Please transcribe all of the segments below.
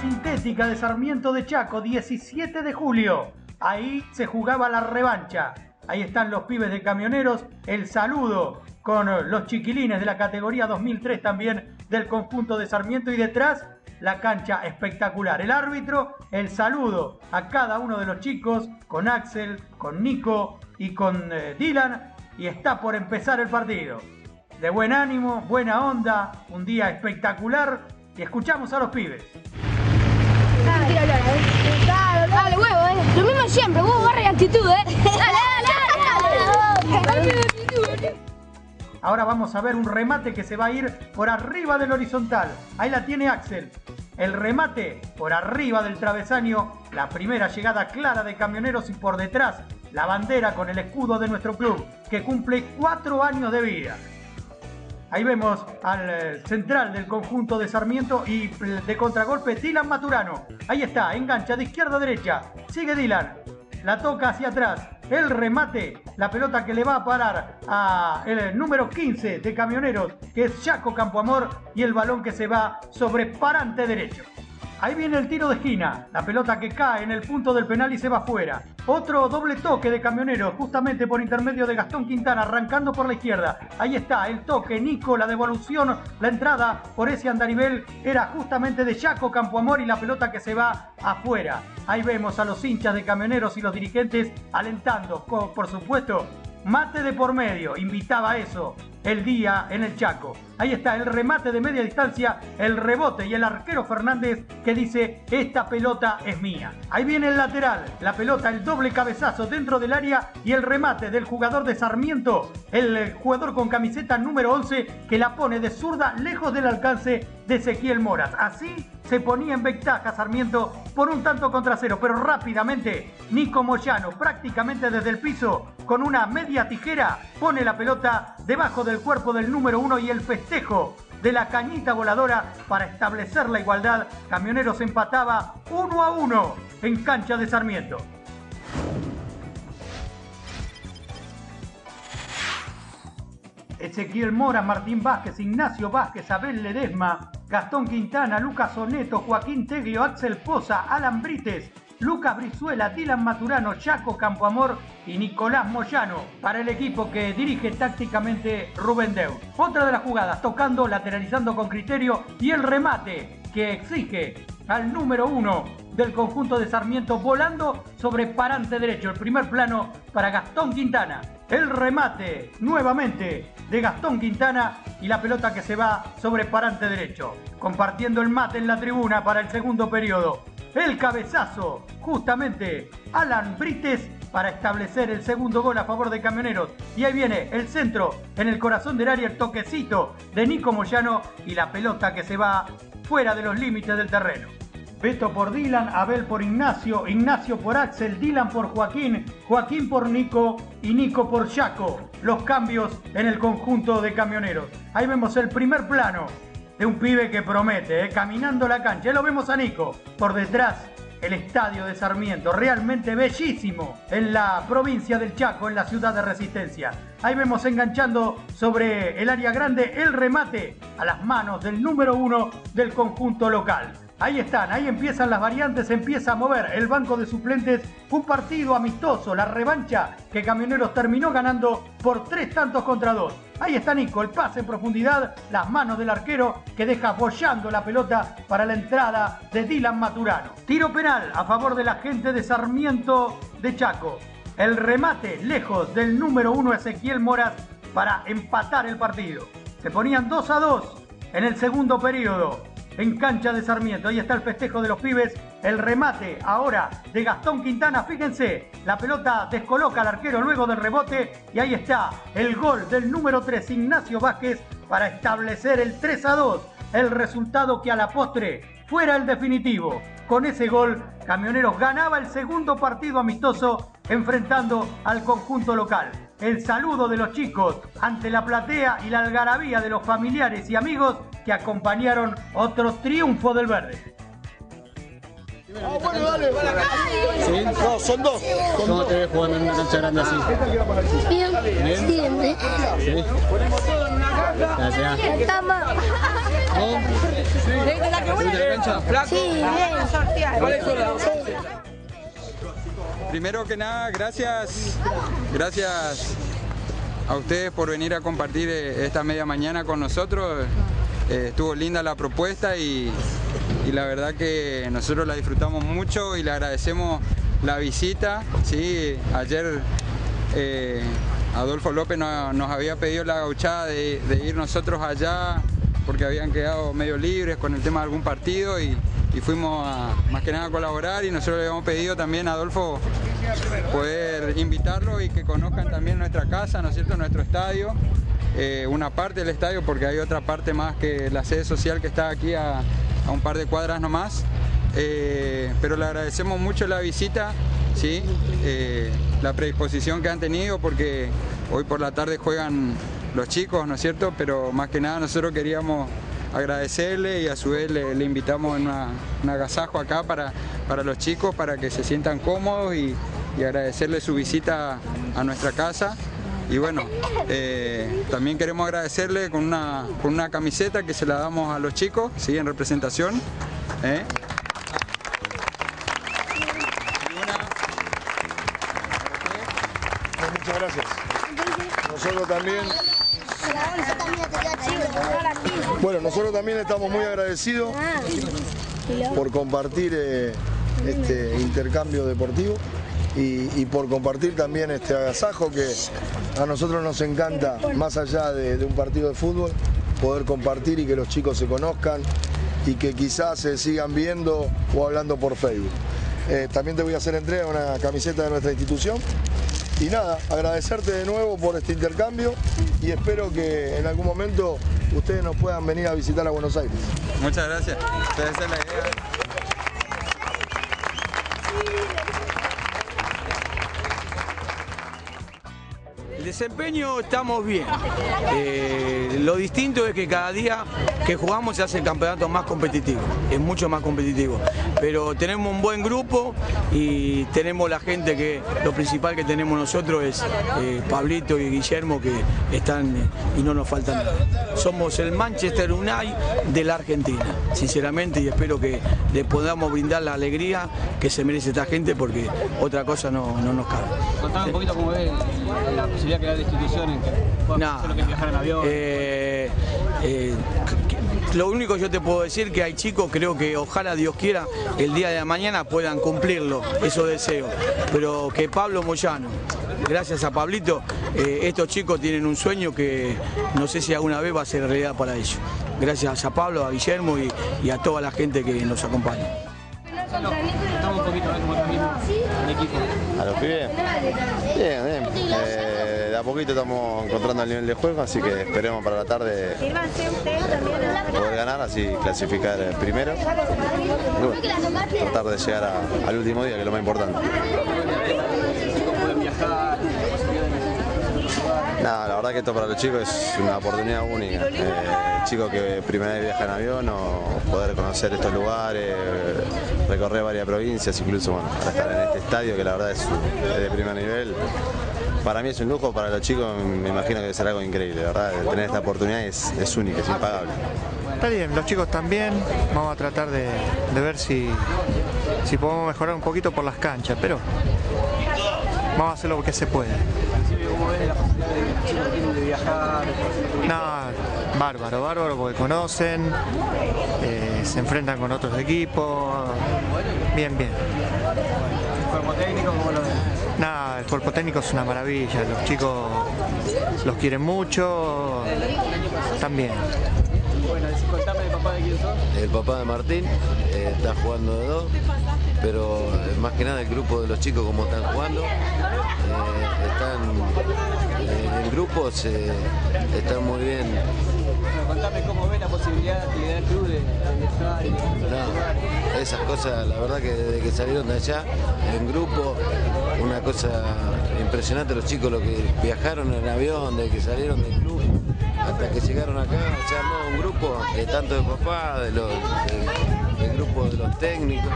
Sintética de Sarmiento de Chaco, 17 de julio. Ahí se jugaba la revancha. Ahí están los pibes de Camioneros. El saludo con los chiquilines de la categoría 2003 también del conjunto de Sarmiento. Y detrás, la cancha espectacular. El árbitro, el saludo a cada uno de los chicos, con Axel, con Nico y con Dylan. Y está por empezar el partido. De buen ánimo, buena onda, un día espectacular. Y escuchamos a los pibes. Dale, huevo, Lo mismo siempre, huevo, barra y actitud, Dale. Ahora vamos a ver un remate que se va a ir por arriba del horizontal. Ahí la tiene Axel. El remate por arriba del travesaño. La primera llegada clara de Camioneros y por detrás la bandera con el escudo de nuestro club, que cumple 4 años de vida. Ahí vemos al central del conjunto de Sarmiento y de contragolpe Dylan Maturano. Ahí está, engancha de izquierda a derecha. Sigue Dylan, la toca hacia atrás. El remate, la pelota que le va a parar a el número 15 de Camioneros, que es Chaco Campoamor, y el balón que se va sobre parante derecho. Ahí viene el tiro de esquina, la pelota que cae en el punto del penal y se va fuera. Otro doble toque de Camioneros, justamente por intermedio de Gastón Quintana, arrancando por la izquierda. Ahí está el toque, Nico, la devolución, la entrada por ese andarivel era justamente de Chaco Campoamor y la pelota que se va afuera. Ahí vemos a los hinchas de Camioneros y los dirigentes alentando, por supuesto, mate de por medio, invitaba a eso el día en el Chaco. Ahí está el remate de media distancia, el rebote y el arquero Fernández que dice, esta pelota es mía. Ahí viene el lateral, la pelota, el doble cabezazo dentro del área y el remate del jugador de Sarmiento, el jugador con camiseta número 11 que la pone de zurda lejos del alcance de Ezequiel Moras. Así se ponía en ventaja Sarmiento por 1 tanto contra 0, pero rápidamente Nico Moyano, prácticamente desde el piso, con una media tijera, pone la pelota debajo del cuerpo del número 1 y el festejo de la cañita voladora para establecer la igualdad. Camioneros empataba 1-1 en cancha de Sarmiento. Ezequiel Moras, Martín Vázquez, Ignacio Vázquez, Abel Ledesma, Gastón Quintana, Lucas Oneto, Joaquín Teglio, Axel Fosa, Alan Brites, Lucas Brizuela, Dylan Maturano, Chaco Campoamor y Nicolás Moyano para el equipo que dirige tácticamente Rubén Deu. Otra de las jugadas, tocando, lateralizando con criterio y el remate que exige al número 1 del conjunto de Sarmiento volando sobre parante derecho. El primer plano para Gastón Quintana. El remate nuevamente de Gastón Quintana y la pelota que se va sobre parante derecho. Compartiendo el mate en la tribuna para el segundo periodo. El cabezazo, justamente Alan Brites para establecer el segundo gol a favor de Camioneros. Y ahí viene el centro en el corazón del área, el toquecito de Nico Moyano y la pelota que se va fuera de los límites del terreno. Beto por Dylan, Abel por Ignacio, Ignacio por Axel, Dylan por Joaquín, Joaquín por Nico y Nico por Chaco. Los cambios en el conjunto de Camioneros. Ahí vemos el primer plano de un pibe que promete, caminando la cancha. Ahí lo vemos a Nico. Por detrás, el estadio de Sarmiento, realmente bellísimo, en la provincia del Chaco, en la ciudad de Resistencia. Ahí vemos enganchando sobre el área grande el remate a las manos del número 1 del conjunto local. Ahí están, ahí empiezan las variantes, empieza a mover el banco de suplentes. Un partido amistoso, la revancha que Camioneros terminó ganando por 3 tantos contra 2. Ahí está Nico, el pase en profundidad, las manos del arquero que deja boyando la pelota para la entrada de Dylan Maturano. Tiro penal a favor de la gente de Sarmiento de Chaco. El remate lejos del número 1 Ezequiel Moras para empatar el partido. Se ponían 2-2 en el segundo periodo. en cancha de Sarmiento. Ahí está el festejo de los pibes, el remate ahora de Gastón Quintana. Fíjense, la pelota descoloca al arquero luego del rebote y ahí está el gol del número 3, Ignacio Vázquez, para establecer el 3-2, el resultado que a la postre fuera el definitivo. Con ese gol, Camioneros ganaba el segundo partido amistoso enfrentando al conjunto local. El saludo de los chicos ante la platea y la algarabía de los familiares y amigos que acompañaron otro triunfo del verde. Ah, bueno, dale, para acá. ¿Sí? No, son dos. ¿Cómo te ves jugando en una cancha grande así? Bien. ¿Bien? Siempre. ¿Sí? Ponemos todo en una caja. Gracias. Estamos. Primero que nada, gracias a ustedes por venir a compartir esta media mañana con nosotros. Estuvo linda la propuesta y la verdad que nosotros la disfrutamos mucho y le agradecemos la visita, ¿sí? Ayer Adolfo López nos había pedido la gauchada de ir nosotros allá porque habían quedado medio libres con el tema de algún partido y fuimos a, más que nada a colaborar, y nosotros le habíamos pedido también a Adolfo poder invitarlo y que conozcan también nuestra casa, ¿no es cierto?, nuestro estadio, una parte del estadio, porque hay otra parte más que la sede social que está aquí a un par de cuadras nomás, pero le agradecemos mucho la visita, ¿sí? La predisposición que han tenido, porque hoy por la tarde juegan los chicos, ¿no es cierto?, pero más que nada nosotros queríamos agradecerle y a su vez le invitamos un agasajo acá para los chicos, para que se sientan cómodos y agradecerle su visita a nuestra casa. Y bueno, también queremos agradecerle con una camiseta que se la damos a los chicos, ¿sí?, en representación. Muchas gracias. Nosotros también... Bueno, nosotros también estamos muy agradecidos por compartir este intercambio deportivo y por compartir también este agasajo que a nosotros nos encanta, más allá de un partido de fútbol, poder compartir y que los chicos se conozcan y que quizás se sigan viendo o hablando por Facebook. También te voy a hacer entrega de una camiseta de nuestra institución. Y nada, agradecerte de nuevo por este intercambio y espero que en algún momento ustedes nos puedan venir a visitar a Buenos Aires. Muchas gracias. Ustedes hacen la idea. El desempeño, estamos bien. Lo distinto es que cada día que jugamos se hace el campeonato más competitivo, es mucho más competitivo, pero tenemos un buen grupo y tenemos la gente que lo principal que tenemos nosotros es Pablito y Guillermo, que están y no nos faltan nada. Somos el Manchester United de la Argentina, sinceramente, y espero que le podamos brindar la alegría que se merece esta gente, porque otra cosa no nos cabe. Contame un poquito cómo ves la posibilidad que hay de instituciones que puedan hacer lo que es viajar en avión. Lo único que yo te puedo decir que hay chicos, creo que ojalá Dios quiera, el día de la mañana puedan cumplirlo, esos deseos. Pero que Pablo Moyano, gracias a Pablito, estos chicos tienen un sueño que no sé si alguna vez va a ser realidad para ellos. Gracias a Pablo, a Guillermo y a toda la gente que nos acompaña. Estamos un poquito como también el equipo. ¿A los pibes? Bien, bien. De a poquito estamos encontrando el nivel de juego, así que esperemos para la tarde poder ganar, así clasificar primero. Y bueno, tratar de llegar al último día, que es lo más importante. Nada, la verdad que esto para los chicos es una oportunidad única. Chicos que primera vez viajan en avión, o poder conocer estos lugares, recorrer varias provincias, incluso bueno, para estar en este estadio que la verdad es de primer nivel. Para mí es un lujo, para los chicos me imagino que debe ser algo increíble, ¿verdad? Tener esta oportunidad es única, es impagable. Está bien, los chicos también, vamos a tratar de ver si podemos mejorar un poquito por las canchas, pero vamos a hacer lo que se puede. No, bárbaro, porque conocen, se enfrentan con otros equipos, bien. Nada, el cuerpo técnico es una maravilla, los chicos los quieren mucho, también. Bueno, contame el papá de quién sos. El papá de Martín, está jugando de dos, pero más que nada el grupo de los chicos como están jugando, están en grupos, están muy bien. Bueno, contame cómo ves la posibilidad de actividad del club de estar y no, esas cosas, la verdad que desde que salieron de allá, en grupo, una cosa impresionante los chicos, lo que viajaron en avión, desde que salieron del club hasta que llegaron acá, se armó un grupo, tanto de papá, del grupo de los técnicos,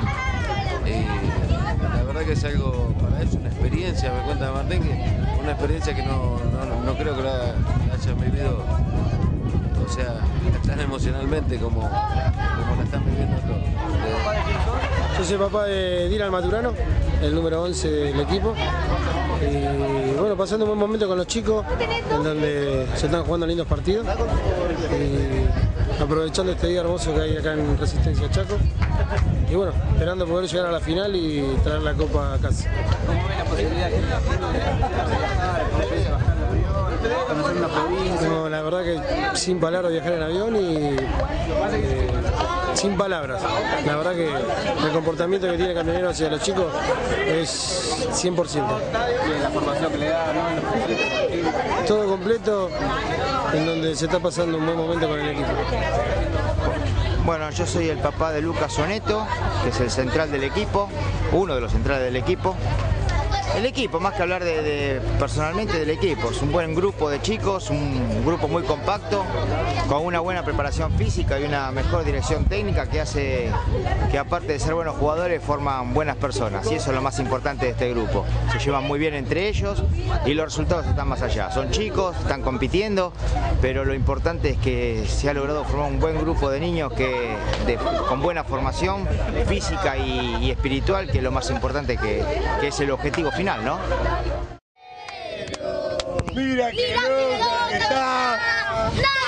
y la verdad que es algo para ellos, una experiencia, me cuenta Martín, que una experiencia que no creo que la hayan vivido, o sea, tan emocionalmente como la están viviendo todos. Yo soy papá de Dylan Maturano, el número 11 del equipo. Y bueno, pasando un buen momento con los chicos, en donde se están jugando lindos partidos. Y aprovechando este día hermoso que hay acá en Resistencia Chaco. Y bueno, esperando poder llegar a la final y traer la copa a casa. ¿Cómo ven la posibilidad de conocer una provincia? No, la verdad que sin palabras viajar en avión y... sin palabras, la verdad que el comportamiento que tiene el camionero hacia los chicos es 100%. La formación que le da, ¿no? Todo completo, en donde se está pasando un buen momento con el equipo. Bueno, yo soy el papá de Lucas Oneto, que es el central del equipo, uno de los centrales del equipo. El equipo, más que hablar personalmente del equipo, es un buen grupo de chicos, un grupo muy compacto, con una buena preparación física y una mejor dirección técnica que hace que, aparte de ser buenos jugadores, forman buenas personas, y eso es lo más importante de este grupo. Se llevan muy bien entre ellos y los resultados están más allá. Son chicos, están compitiendo, pero lo importante es que se ha logrado formar un buen grupo de niños con buena formación física y espiritual, que es lo más importante, que es el objetivo final. ¿No? ¡Mira qué loca que está!